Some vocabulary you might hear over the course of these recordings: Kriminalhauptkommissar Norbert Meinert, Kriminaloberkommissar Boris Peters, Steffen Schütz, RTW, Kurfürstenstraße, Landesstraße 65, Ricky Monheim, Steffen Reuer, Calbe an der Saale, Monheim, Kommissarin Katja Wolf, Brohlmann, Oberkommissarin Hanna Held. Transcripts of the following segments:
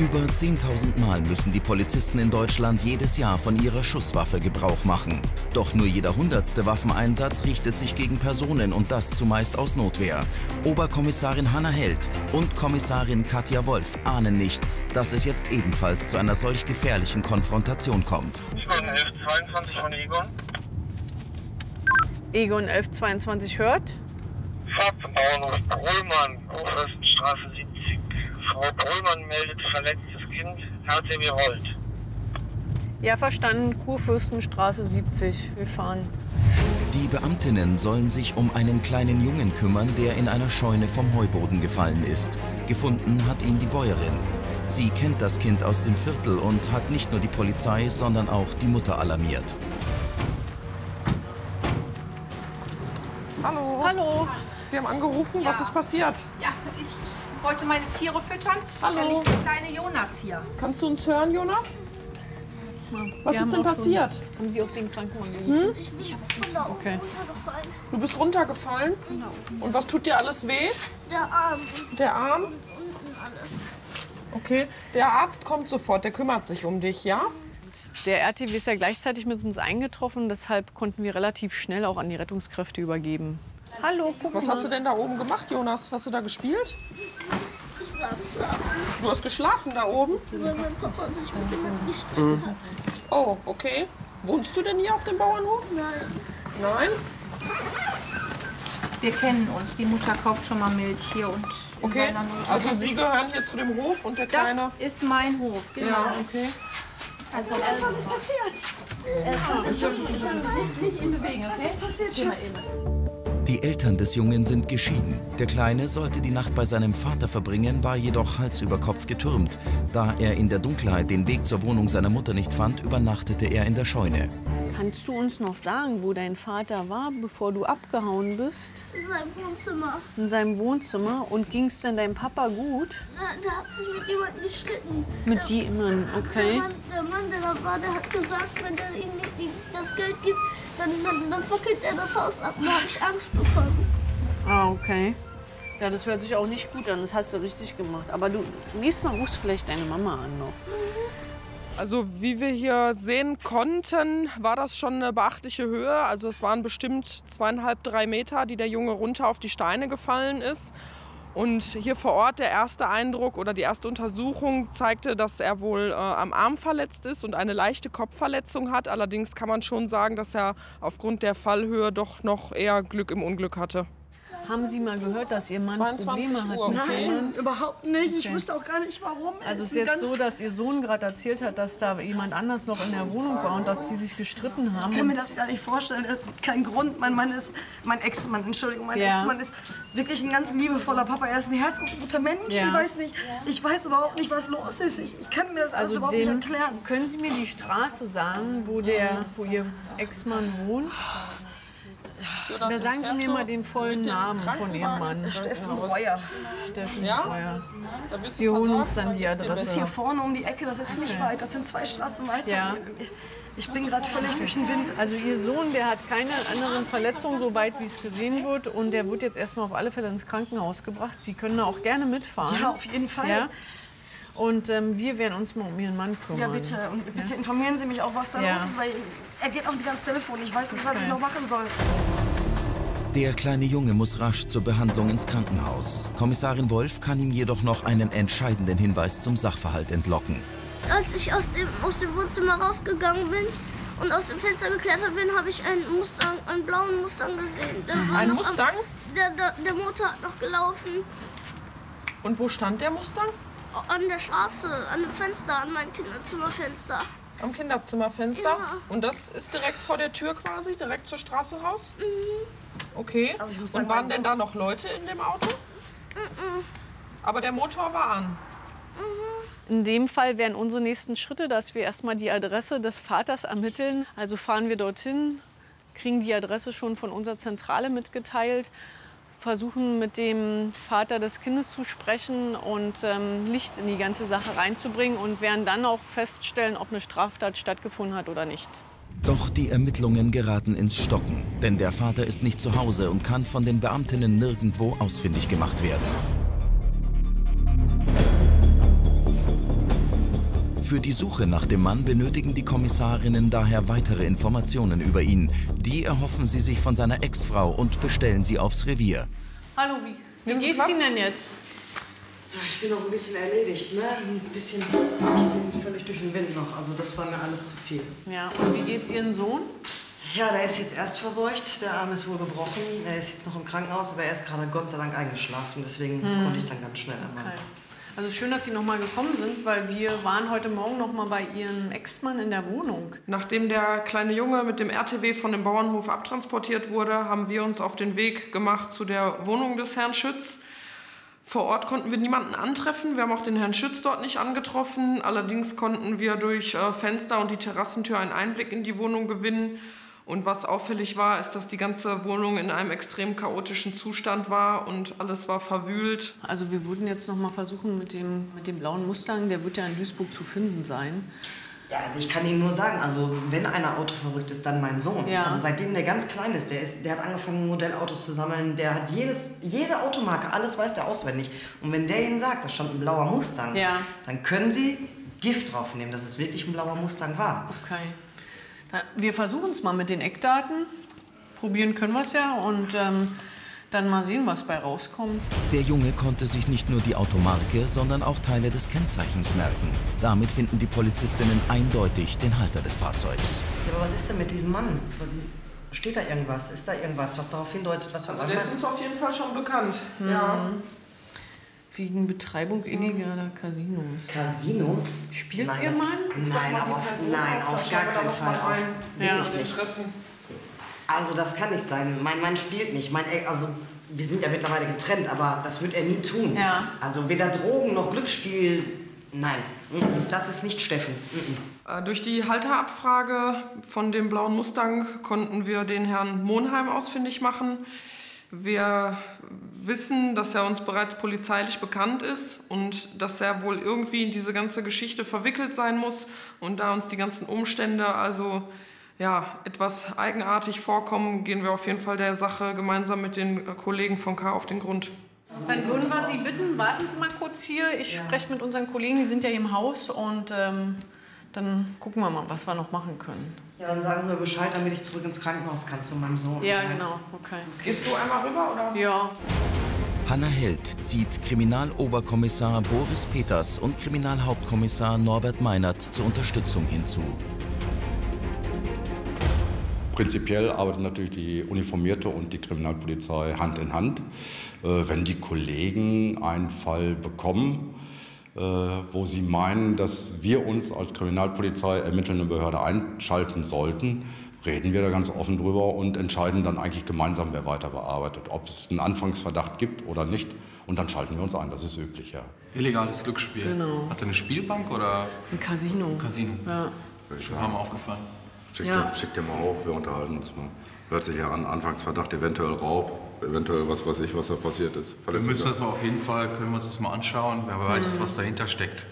Über 10.000 Mal müssen die Polizisten in Deutschland jedes Jahr von ihrer Schusswaffe Gebrauch machen. Doch nur jeder 100. Waffeneinsatz richtet sich gegen Personen und das zumeist aus Notwehr. Oberkommissarin Hanna Held und Kommissarin Katja Wolf ahnen nicht, dass es jetzt ebenfalls zu einer solch gefährlichen Konfrontation kommt. Egon 1122 von Egon. Egon 1122 hört. Fahrt zum Bauernhof Brohlmann, Kurfürstenstraße 70. Frau Brohlmann meldet verletztes Kind, HTW rollt. Ja, verstanden. Kurfürstenstraße 70. Wir fahren. Die Beamtinnen sollen sich um einen kleinen Jungen kümmern, der in einer Scheune vom Heuboden gefallen ist. Gefunden hat ihn die Bäuerin. Sie kennt das Kind aus dem Viertel und hat nicht nur die Polizei, sondern auch die Mutter alarmiert. Hallo. Hallo. Sie haben angerufen. Ja. Was ist passiert? Ja, ich wollte meine Tiere füttern. Hallo. Da liegt der kleine Jonas hier. Kannst du uns hören, Jonas? Was ist denn passiert? So, haben Sie auch den Krankenwagen gesehen? Hm? Ich bin von da oben runtergefallen. Du bist runtergefallen? Genau. Und was tut dir alles weh? Der Arm. Der Arm? Und unten alles. Okay. Der Arzt kommt sofort, der kümmert sich um dich, ja? Der RTW ist ja gleichzeitig mit uns eingetroffen, deshalb konnten wir relativ schnell auch an die Rettungskräfte übergeben. Hallo, guck mal. Was hast du denn da oben gemacht, Jonas? Hast du da gespielt? Ich war geschlafen. Du hast geschlafen da oben? Weil mein Papa sich mit jemandem gestritten hat. Oh, okay. Wohnst du denn hier auf dem Bauernhof? Nein. Nein? Wir kennen uns. Die Mutter kauft schon mal Milch hier und in seiner Not. Also Sie gehören hier zu dem Hof und der Kleine? Das ist mein Hof, genau. Ja, okay. Also, was ist passiert? Was ist passiert, Schatz? Die Eltern des Jungen sind geschieden. Der Kleine sollte die Nacht bei seinem Vater verbringen, war jedoch Hals über Kopf getürmt. Da er in der Dunkelheit den Weg zur Wohnung seiner Mutter nicht fand, übernachtete er in der Scheune. Kannst du uns noch sagen, wo dein Vater war, bevor du abgehauen bist? In seinem Wohnzimmer. In seinem Wohnzimmer? Und ging es denn deinem Papa gut? Na, der hat sich mit jemandem gestritten. Mit jemandem, okay. Der Mann, der da war, der hat gesagt, wenn er ihm nicht das Geld gibt, dann fackelt er das Haus ab. Da habe ich Angst bekommen. Ah, okay. Ja, das hört sich auch nicht gut an. Das hast du richtig gemacht. Aber du, nächstes Mal rufst vielleicht deine Mama an noch. Also wie wir hier sehen konnten, war das schon eine beachtliche Höhe. Also es waren bestimmt 2,5, 3 Meter, die der Junge runter auf die Steine gefallen ist. Und hier vor Ort der erste Eindruck oder die erste Untersuchung zeigte, dass er wohl am Arm verletzt ist und eine leichte Kopfverletzung hat. Allerdings kann man schon sagen, dass er aufgrund der Fallhöhe doch noch eher Glück im Unglück hatte. Haben Sie mal gehört, dass Ihr Mann Probleme hat? Okay. Nein, überhaupt nicht. Ich wüsste auch gar nicht, warum. Also es ist jetzt so, dass Ihr Sohn gerade erzählt hat, dass da jemand anders noch in der Wohnung war und dass die sich gestritten haben. Ich kann mir das gar nicht vorstellen. Es gibt keinen Grund. Mein Mann ist, mein Ex-Mann ist wirklich ein ganz liebevoller Papa. Er ist ein herzensguter Mensch. Ja. Ich weiß überhaupt nicht, was los ist. Ich kann mir das alles überhaupt nicht erklären. Können Sie mir die Straße sagen, wo Ihr Ex-Mann wohnt? Ja, da sagen Sie mir mal den vollen Namen von Ihrem Mann. Steffen Reuer. Steffen Reuer. Wir holen uns dann die Adresse. Das ist hier vorne um die Ecke, das ist nicht weit, das sind 2 Straßen weiter. Ja. Ich bin gerade völlig durch den Wind. Also Ihr Sohn, der hat keine anderen Verletzungen, soweit wie es gesehen wird. Und der wird jetzt erstmal auf alle Fälle ins Krankenhaus gebracht. Sie können da auch gerne mitfahren. Ja, auf jeden Fall. Ja? Und wir werden uns mal um Ihren Mann kümmern. Ja, bitte. Und bitte informieren Sie mich auch, was da los ist, weil er geht auch nicht ans Telefon. Ich weiß nicht, was ich noch machen soll. Der kleine Junge muss rasch zur Behandlung ins Krankenhaus. Kommissarin Wolf kann ihm jedoch noch einen entscheidenden Hinweis zum Sachverhalt entlocken. Als ich aus dem Wohnzimmer rausgegangen bin und aus dem Fenster geklettert bin, habe ich einen Mustang, einen blauen Mustang gesehen. Ein Mustang? Der Motor hat noch gelaufen. Und wo stand der Mustang? An der Straße, an dem Fenster, an meinem Kinderzimmerfenster. Am Kinderzimmerfenster? Ja. Und das ist direkt vor der Tür quasi, direkt zur Straße raus? Mhm. Okay. Und waren denn da noch Leute in dem Auto? Mhm. Aber der Motor war an? Mhm. In dem Fall wären unsere nächsten Schritte, dass wir erstmal die Adresse des Vaters ermitteln. Also fahren wir dorthin, kriegen die Adresse schon von unserer Zentrale mitgeteilt, versuchen, mit dem Vater des Kindes zu sprechen und Licht in die ganze Sache reinzubringen und werden dann auch feststellen, ob eine Straftat stattgefunden hat oder nicht. Doch die Ermittlungen geraten ins Stocken, denn der Vater ist nicht zu Hause und kann von den Beamtinnen nirgendwo ausfindig gemacht werden. Für die Suche nach dem Mann benötigen die Kommissarinnen daher weitere Informationen über ihn. Die erhoffen sie sich von seiner Ex-Frau und bestellen sie aufs Revier. Hallo, wie geht's Ihnen denn jetzt? Ich bin noch ein bisschen erledigt, ne? Ich bin völlig durch den Wind noch, also das war mir alles zu viel. Ja, und wie geht's Ihrem Sohn? Ja, der ist jetzt erst versorgt, der Arm ist wohl gebrochen, er ist jetzt noch im Krankenhaus, aber er ist gerade Gott sei Dank eingeschlafen, deswegen konnte ich dann ganz schnell einmal. Okay. Also schön, dass Sie noch mal gekommen sind, weil wir waren heute Morgen noch mal bei Ihrem Ex-Mann in der Wohnung. Nachdem der kleine Junge mit dem RTW von dem Bauernhof abtransportiert wurde, haben wir uns auf den Weg gemacht zu der Wohnung des Herrn Schütz. Vor Ort konnten wir niemanden antreffen. Wir haben auch den Herrn Schütz dort nicht angetroffen. Allerdings konnten wir durch Fenster und die Terrassentür einen Einblick in die Wohnung gewinnen. Und was auffällig war, ist, dass die ganze Wohnung in einem extrem chaotischen Zustand war und alles war verwühlt. Also wir würden jetzt noch mal versuchen mit dem blauen Mustang, der wird ja in Duisburg zu finden sein. Ja, also ich kann Ihnen nur sagen, also wenn einer autoverrückt ist, dann mein Sohn. Ja. Also seitdem der ganz klein ist, der hat angefangen Modellautos zu sammeln, der hat jede Automarke, alles weiß der auswendig. Und wenn der Ihnen sagt, da stand ein blauer Mustang, ja, dann können Sie Gift draufnehmen, dass es wirklich ein blauer Mustang war. Okay. Wir versuchen es mal mit den Eckdaten. Probieren können wir es ja und dann mal sehen, was bei rauskommt. Der Junge konnte sich nicht nur die Automarke, sondern auch Teile des Kennzeichens merken. Damit finden die Polizistinnen eindeutig den Halter des Fahrzeugs. Ja, aber was ist denn mit diesem Mann? Steht da irgendwas? Ist da irgendwas, was darauf hindeutet, was wir sagen? Also der ist uns auf jeden Fall schon bekannt. Mhm. Ja. Wegen Betreibung illegaler Casinos. Casinos? Spielt ihr mal? Nein, auf gar keinen Fall. Also das kann nicht sein. Mein Mann spielt nicht. Also wir sind ja mittlerweile getrennt, aber das wird er nie tun. Ja. Also weder Drogen noch Glücksspiel. Nein, das ist nicht Steffen. Durch die Halterabfrage von dem blauen Mustang konnten wir den Herrn Monheim ausfindig machen. Wir wissen, dass er uns bereits polizeilich bekannt ist und dass er wohl irgendwie in diese ganze Geschichte verwickelt sein muss. Und da uns die ganzen Umstände also ja, etwas eigenartig vorkommen, gehen wir auf jeden Fall der Sache gemeinsam mit den Kollegen von K auf den Grund. Dann würden wir Sie bitten, warten Sie mal kurz hier. Ich spreche mit unseren Kollegen, die sind ja hier im Haus und dann gucken wir mal, was wir noch machen können. Ja, dann sagen wir Bescheid, damit ich zurück ins Krankenhaus kann zu meinem Sohn. Ja, genau. Okay. Gehst du einmal rüber, oder? Ja. Hanna Held zieht Kriminaloberkommissar Boris Peters und Kriminalhauptkommissar Norbert Meinert zur Unterstützung hinzu. Prinzipiell arbeiten natürlich die Uniformierte und die Kriminalpolizei Hand in Hand. Wenn die Kollegen einen Fall bekommen, wo sie meinen, dass wir uns als Kriminalpolizei ermittelnde Behörde einschalten sollten, reden wir da ganz offen drüber und entscheiden dann eigentlich gemeinsam, wer weiter bearbeitet. Ob es einen Anfangsverdacht gibt oder nicht, und dann schalten wir uns ein, das ist üblich, ja. Illegales Glücksspiel. Genau. Hat er eine Spielbank oder? Ein Casino. Ein Casino, ja. Schon ein paar Mal aufgefallen. Schick dir mal hoch, wir unterhalten uns mal. Hört sich ja an, Anfangsverdacht, eventuell Raub. Eventuell was weiß ich, was da passiert ist. Wir müssen das mal auf jeden Fall, können wir uns das mal anschauen, wer weiß, was dahinter steckt.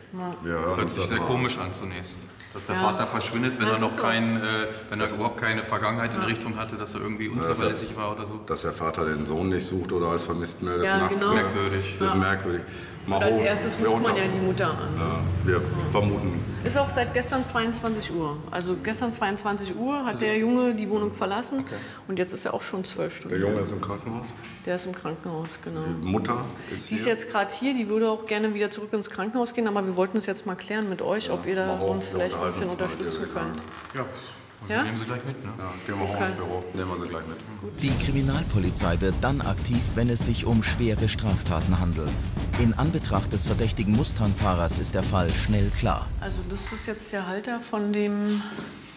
Ja. Hört sich sehr komisch an zunächst, dass der Vater verschwindet, wenn er noch überhaupt keine Vergangenheit in Richtung hatte, dass er irgendwie unzuverlässig war oder so. Dass der Vater den Sohn nicht sucht oder als vermisst meldet, nachts. Das ist merkwürdig. Das ist merkwürdig. Und als erstes ruft man ja die Mutter an. Ja, wir vermuten. Ist auch seit gestern 22 Uhr. Also gestern 22 Uhr hat der Junge die Wohnung verlassen. Okay. Und jetzt ist er auch schon 12 Stunden. Der Junge ist im Krankenhaus? Der ist im Krankenhaus, genau. Die Mutter ist hier? Die ist jetzt gerade hier. Die würde auch gerne wieder zurück ins Krankenhaus gehen. Aber wir wollten es jetzt mal klären mit euch, ob ihr da uns vielleicht ein bisschen unterstützen könnt. Ja. Ja? Nehmen Sie gleich mit, ne? Ja, gehen wir ins Büro. Nehmen wir Sie gleich mit. Die Kriminalpolizei wird dann aktiv, wenn es sich um schwere Straftaten handelt. In Anbetracht des verdächtigen Mustang-Fahrers ist der Fall schnell klar. Also das ist jetzt der Halter von dem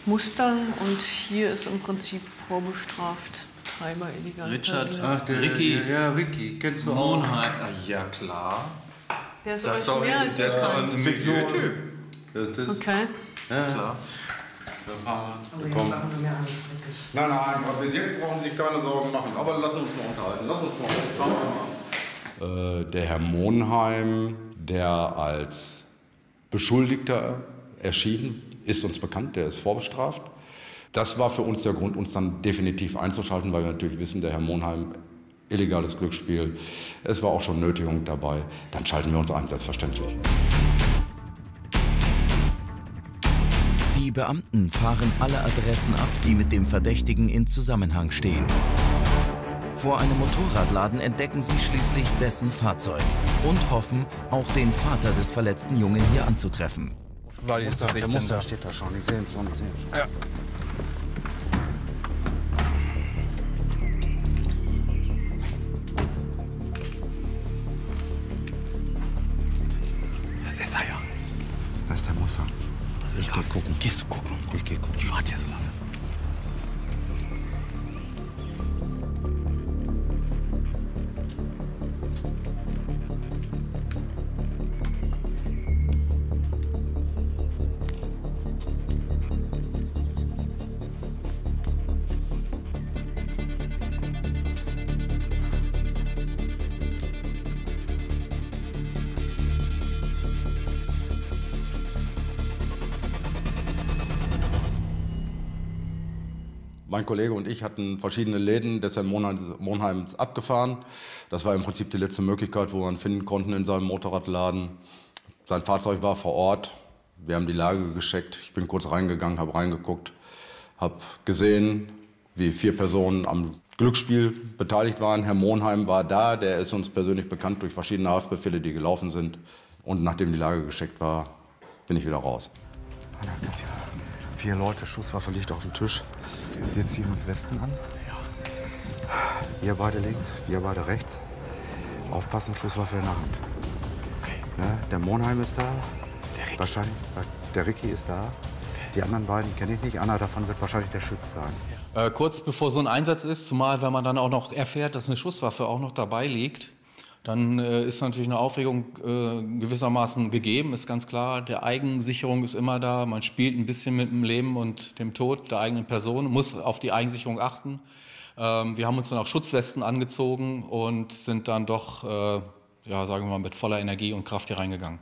Mustang und hier ist im Prinzip vorbestraft Betreiber illegaler Casinos. Ach, der Ricky. Ja, Ricky, kennst du auch? Monheim. Ja, klar. Der ist doch mehr als ein Typ. Okay. Ja, klar. Nein, nein, bis jetzt brauchen Sie sich keine Sorgen machen. Aber lass uns mal unterhalten. Lass uns mal unterhalten. Der Herr Monheim, der als Beschuldigter erschienen ist, uns bekannt. Der ist vorbestraft. Das war für uns der Grund, uns dann definitiv einzuschalten, weil wir natürlich wissen, der Herr Monheim, illegales Glücksspiel. Es war auch schon Nötigung dabei. Dann schalten wir uns ein, selbstverständlich. Die Beamten fahren alle Adressen ab, die mit dem Verdächtigen in Zusammenhang stehen. Vor einem Motorradladen entdecken sie schließlich dessen Fahrzeug und hoffen, auch den Vater des verletzten Jungen hier anzutreffen. Weil jetzt der Muster steht da schon, ich sehe ihn schon, ich sehe ihn schon. Ja. Das ist er ja. Das ist der Muster. Ich geh gucken. Gehst du gucken? Ich geh gucken. Ich warte jetzt so lange. Mein Kollege und ich hatten verschiedene Läden des Herrn Monheims abgefahren. Das war im Prinzip die letzte Möglichkeit, wo wir ihn finden konnten in seinem Motorradladen. Sein Fahrzeug war vor Ort. Wir haben die Lage gecheckt. Ich bin kurz reingegangen, habe reingeguckt, habe gesehen, wie 4 Personen am Glücksspiel beteiligt waren. Herr Monheim war da, der ist uns persönlich bekannt durch verschiedene Haftbefehle, die gelaufen sind. Und nachdem die Lage gecheckt war, bin ich wieder raus. 4 Leute, Schusswaffe liegt auf dem Tisch. Wir ziehen uns Westen an. Ja. Ihr beide links, wir beide rechts. Aufpassen, Schusswaffe in der Hand. Okay. Ne? Der Monheim ist da. Der wahrscheinlich, der Ricky ist da. Okay. Die anderen beiden kenne ich nicht. Einer davon wird wahrscheinlich der Schütz sein. Ja. Kurz bevor so ein Einsatz ist, zumal wenn man dann auch noch erfährt, dass eine Schusswaffe auch noch dabei liegt, dann ist natürlich eine Aufregung gewissermaßen gegeben, ist ganz klar. Der Eigensicherung ist immer da, man spielt ein bisschen mit dem Leben und dem Tod der eigenen Person, muss auf die Eigensicherung achten. Wir haben uns dann auch Schutzwesten angezogen und sind dann doch, ja, sagen wir mal, mit voller Energie und Kraft hier reingegangen.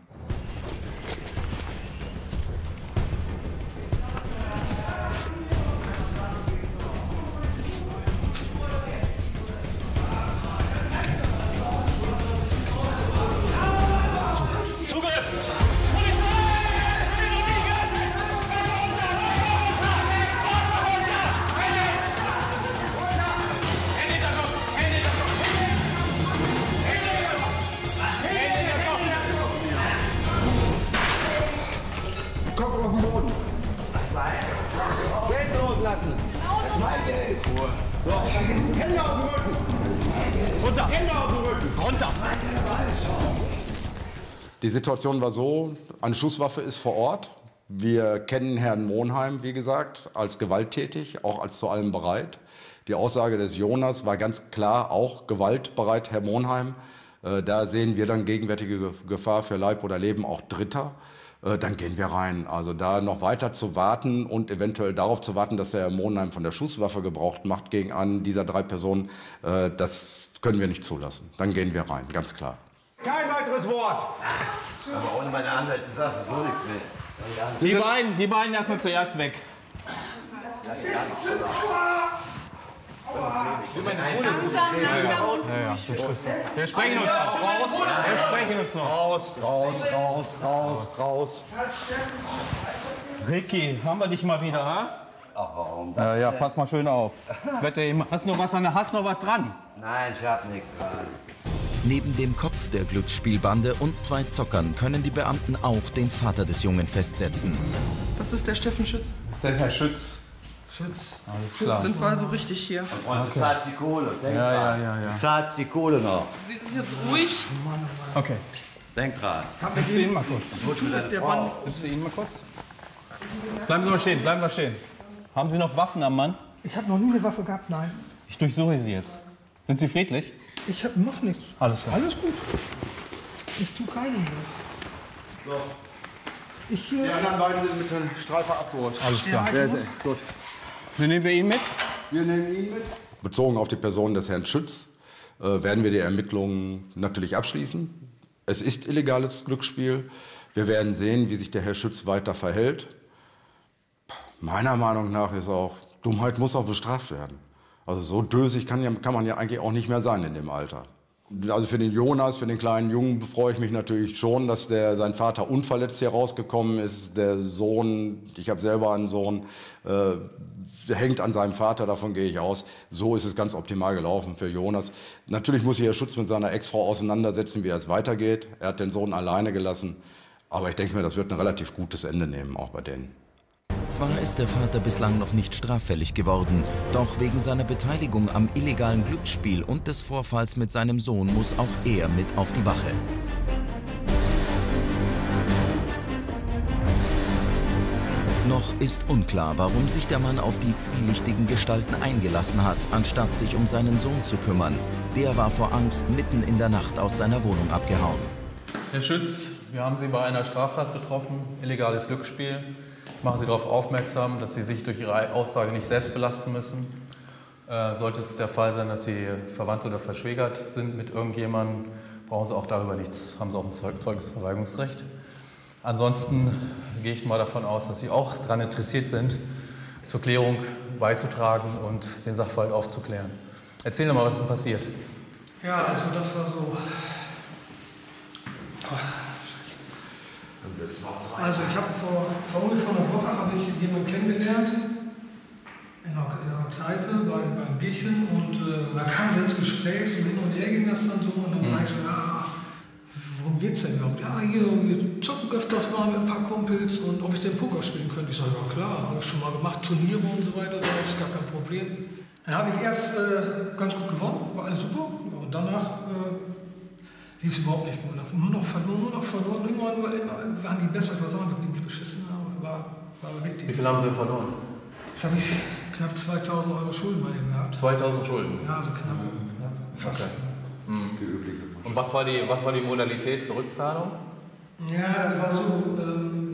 Die Situation war so, eine Schusswaffe ist vor Ort. Wir kennen Herrn Monheim, wie gesagt, als gewalttätig, auch als zu allem bereit. Die Aussage des Jonas war ganz klar auch gewaltbereit, Herr Monheim. Da sehen wir dann gegenwärtige Gefahr für Leib oder Leben auch Dritter. Dann gehen wir rein. Also da noch weiter zu warten und eventuell darauf zu warten, dass der Herr Monheim von der Schusswaffe Gebrauch macht gegen einen dieser 3 Personen, das können wir nicht zulassen. Dann gehen wir rein, ganz klar. Kein weiteres Wort! Aber ohne meine Anwälte sagst du so nichts mehr. Die beiden erstmal zuerst weg. Wir sprechen uns noch. Raus. Ricky, haben wir dich mal wieder, ha? Ach, warum? Ja, pass mal schön auf. Hast noch was dran? Nein, ich hab nichts dran. Neben dem Kopf der Glücksspielbande und 2 Zockern können die Beamten auch den Vater des Jungen festsetzen. Das ist der Steffen Schütz. Das ist der Herr Schütz. Schütz. Alles klar. Sind wir also richtig hier? Und zahlt die Kohle. Denk dran. Ja. Zahlt die Kohle noch. Sie sind jetzt ruhig. Okay. Denk dran. Nimmst du ihn mal kurz? Bleiben Sie mal stehen, Haben Sie noch Waffen am Mann? Ich habe noch nie eine Waffe gehabt, nein. Ich durchsuche Sie jetzt. Sind Sie friedlich? Ich mach nichts. Alles klar. Alles gut. Ich tue keinen was. So. Die anderen beiden sind mit dem Streifer abgeholt. Alles klar. Ja, sehr gut. Nehmen wir ihn mit? Wir nehmen ihn mit. Bezogen auf die Person des Herrn Schütz werden wir die Ermittlungen natürlich abschließen. Es ist illegales Glücksspiel. Wir werden sehen, wie sich der Herr Schütz weiter verhält. Meiner Meinung nach ist auch, Dummheit muss auch bestraft werden. Also so dösig kann man ja eigentlich auch nicht mehr sein in dem Alter. Also für den Jonas, für den kleinen Jungen, freue ich mich natürlich schon, dass sein Vater unverletzt hier rausgekommen ist. Der Sohn, ich habe selber einen Sohn, hängt an seinem Vater, davon gehe ich aus. So ist es ganz optimal gelaufen für Jonas. Natürlich muss sich Herr Schütz mit seiner Ex-Frau auseinandersetzen, wie es weitergeht. Er hat den Sohn alleine gelassen. Aber ich denke mir, das wird ein relativ gutes Ende nehmen, auch bei denen. Zwar ist der Vater bislang noch nicht straffällig geworden, doch wegen seiner Beteiligung am illegalen Glücksspiel und des Vorfalls mit seinem Sohn muss auch er mit auf die Wache. Noch ist unklar, warum sich der Mann auf die zwielichtigen Gestalten eingelassen hat, anstatt sich um seinen Sohn zu kümmern. Der war vor Angst mitten in der Nacht aus seiner Wohnung abgehauen. Herr Schütz, wir haben Sie bei einer Straftat betroffen, illegales Glücksspiel. Machen Sie darauf aufmerksam, dass Sie sich durch Ihre Aussage nicht selbst belasten müssen. Sollte es der Fall sein, dass Sie verwandt oder verschwägert sind mit irgendjemandem, brauchen Sie auch darüber nichts, haben Sie auch ein Zeugnisverweigerungsrecht. Ansonsten gehe ich mal davon aus, dass Sie auch daran interessiert sind, zur Klärung beizutragen und den Sachverhalt aufzuklären. Erzählen Sie mal, was ist denn passiert? Ja, also das war so. Also ich habe vor ungefähr einer Woche habe ich jemanden kennengelernt in einer Kneipe beim Bierchen und da kam wir ins Gespräch, so hin und her ging das dann so und dann war ich so, ja, worum geht's denn überhaupt? Ja, hier, wir zocken öfters mal mit ein paar Kumpels und ob ich denn Poker spielen könnte. Ich sage, ja klar, habe ich schon mal gemacht, Turniere und so weiter, das ist gar kein Problem. Dann habe ich erst ganz gut gewonnen, war alles super und danach lief es überhaupt nicht gut. Nur noch verloren. Immer waren die besser. Ich weiß auch nicht, die mich beschissen haben. War richtig. Wie viel haben Sie denn verloren? Jetzt habe ich knapp 2.000 € Schulden bei denen gehabt. 2.000 Schulden? Ja, so knapp. Fast. Okay. Die übliche. Und was war die Modalität zur Rückzahlung? Ja, das war so,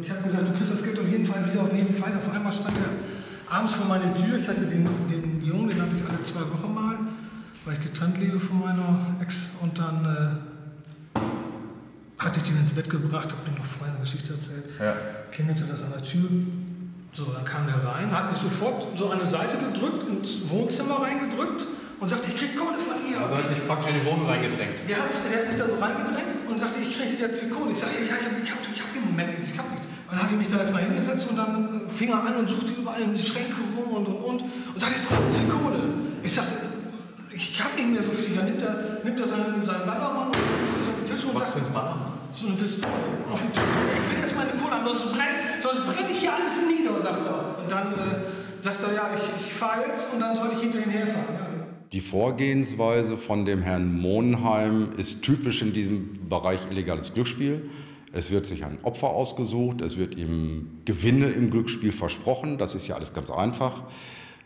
ich habe gesagt, du kriegst das Geld auf jeden Fall wieder, auf jeden Fall. Auf einmal stand er abends vor meiner Tür. Ich hatte den Jungen, den habe ich alle 2 Wochen mal, weil ich getrennt lebe von meiner Ex. Und dann hatte ich ihn ins Bett gebracht, habe ihm noch vorhin eine Geschichte erzählt, ja. Klingelte das an der Tür, so, dann kam er rein, hat mich sofort so an die Seite gedrückt, ins Wohnzimmer reingedrückt und sagte, ich krieg Kohle von ihr. Also hat sich praktisch in die Wohnung reingedrängt? Ja, er hat mich da so reingedrängt und sagte, ich krieg jetzt die Kohle. Ich sagte, ja, ich hab im Moment nichts, ich hab nichts. Dann habe ich mich da erstmal hingesetzt und dann fing er an und suchte überall in die Schränke rum und sagte, ich brauche jetzt die Kohle. Ich sagte, ich hab nicht mehr so viel, dann nimmt er seinen Ballermann und Tisch und was sagt, für ein Ballermann? So eine Pistole auf den Tisch. Ich will jetzt meine Kohle haben, sonst brenne ich hier alles nieder, sagt er. Und dann sagt er, ja, ich fahre jetzt und dann soll ich hinter ihn herfahren. Ja. Die Vorgehensweise von dem Herrn Monheim ist typisch in diesem Bereich illegales Glücksspiel. Es wird sich ein Opfer ausgesucht, es wird ihm Gewinne im Glücksspiel versprochen. Das ist ja alles ganz einfach.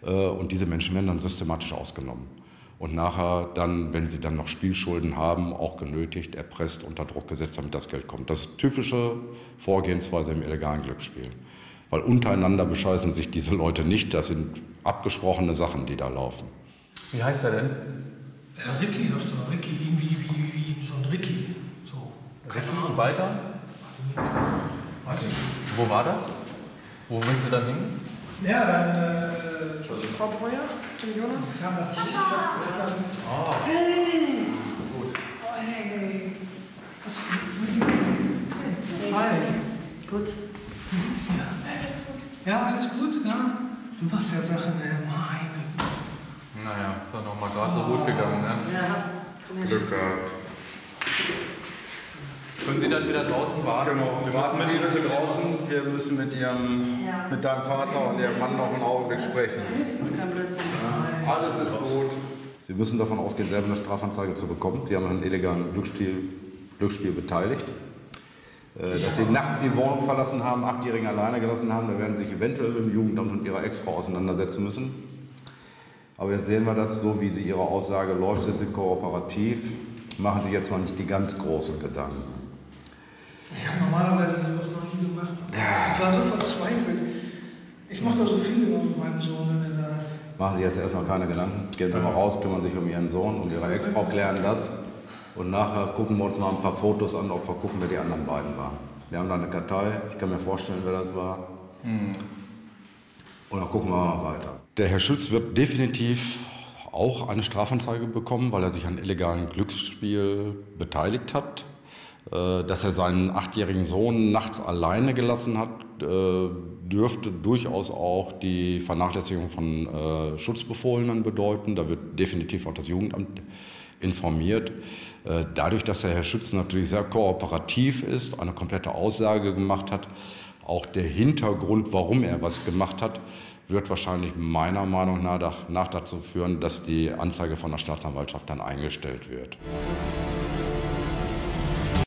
Und diese Menschen werden dann systematisch ausgenommen. Und nachher dann, wenn sie dann noch Spielschulden haben, auch genötigt, erpresst, unter Druck gesetzt, damit das Geld kommt. Das ist typische Vorgehensweise im illegalen Glücksspiel. Weil untereinander bescheißen sich diese Leute nicht. Das sind abgesprochene Sachen, die da laufen. Wie heißt er denn? Ja, Ricky, sagt so. Ricky, irgendwie wie so ein Ricky. So. Ricky und weiter? Warte. Wo war das? Wo willst du dann hin? Ja, dann... Frau Breuer, dem Jonas. Ja, das ist oh. Hey! Gut. Oh, hey! Was ist gut? Hi! Gut. Wie geht's dir? Alles gut. Ja, alles gut? Ja? Du machst ja Sachen, ey. Meine. Naja, ist doch noch mal gerade so gut gegangen, ne? Ja. Glück gehabt. Können Sie dann wieder draußen warten? Genau, wir warten mit Ihnen draußen. Wir müssen mit deinem Vater und Ihrem Mann noch einen Augenblick sprechen. Kein Blödsinn. Ja. Alles ist gut. Sie müssen davon ausgehen, selber eine Strafanzeige zu bekommen. Sie haben an einem illegalen Glücksspiel beteiligt. Dass Sie nachts die Wohnung verlassen haben, 8-Jährigen alleine gelassen haben, da werden Sie sich eventuell mit dem Jugendamt und Ihrer Ex-Frau auseinandersetzen müssen. Aber jetzt sehen wir das, so wie Sie Ihre Aussage läuft, sind Sie kooperativ. Machen Sie jetzt mal nicht die ganz großen Gedanken. Ich habe normalerweise sowas noch nie gemacht. Ich war so verzweifelt. Ich mache doch so viel mit meinem Sohn, wenn er da ist. Machen Sie jetzt erstmal keine Gedanken. Gehen Sie mal raus, kümmern sich um Ihren Sohn und Ihre Ex-Frau, klären das. Und nachher gucken wir uns mal ein paar Fotos an, ob wir gucken, wer die anderen beiden waren. Wir haben da eine Kartei, ich kann mir vorstellen, wer das war. Und dann gucken wir mal weiter. Der Herr Schütz wird definitiv auch eine Strafanzeige bekommen, weil er sich an illegalen Glücksspiel beteiligt hat. Dass er seinen 8-jährigen Sohn nachts alleine gelassen hat, dürfte durchaus auch die Vernachlässigung von Schutzbefohlenen bedeuten. Da wird definitiv auch das Jugendamt informiert. Dadurch, dass der Herr Schütz natürlich sehr kooperativ ist, eine komplette Aussage gemacht hat, auch der Hintergrund, warum er was gemacht hat, wird wahrscheinlich meiner Meinung nach dazu führen, dass die Anzeige von der Staatsanwaltschaft dann eingestellt wird.